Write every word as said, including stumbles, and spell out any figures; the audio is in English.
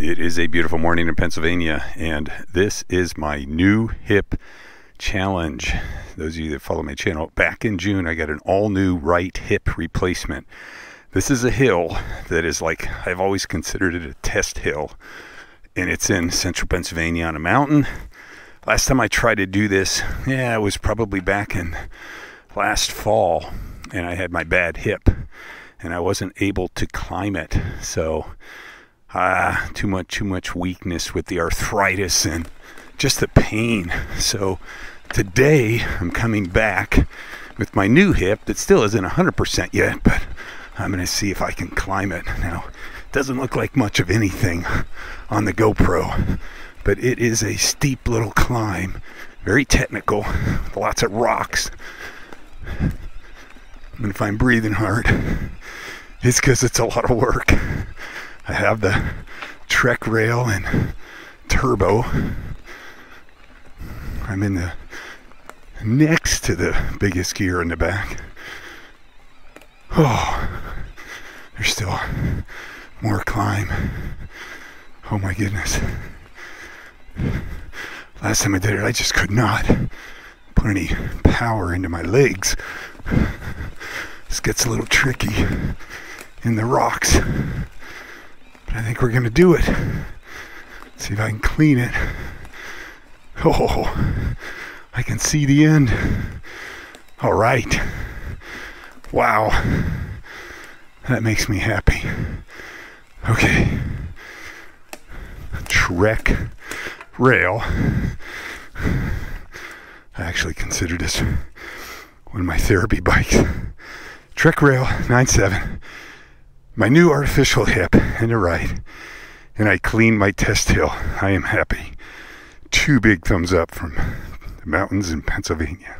It is a beautiful morning in Pennsylvania, and this is my new hip challenge. Those of you that follow my channel, back in June I got an all-new right hip replacement. This is a hill that is like, I've always considered it a test hill, and it's in central Pennsylvania on a mountain. Last time I tried to do this, yeah, it was probably back in last fall, and I had my bad hip, and I wasn't able to climb it, so... Ah, too much, too much weakness with the arthritis and just the pain. So today I'm coming back with my new hip that still isn't one hundred percent yet, but I'm going to see if I can climb it. Now, it doesn't look like much of anything on the GoPro, but it is a steep little climb, very technical, with lots of rocks. And if I'm breathing hard, it's because it's a lot of work. I have the Trek Rail and Turbo. I'm in the next to the biggest gear in the back. Oh, there's still more climb. Oh my goodness. Last time I did it, I just could not put any power into my legs. This gets a little tricky in the rocks. I think we're gonna do it. Let's see if I can clean it. Oh, I can see the end. All right. Wow. That makes me happy. Okay. Trek Rail. I actually consider this one of my therapy bikes. Trek Rail nine point seven. My new artificial hip and a right, and I cleaned my test hill. I am happy. Two big thumbs up from the mountains in Pennsylvania.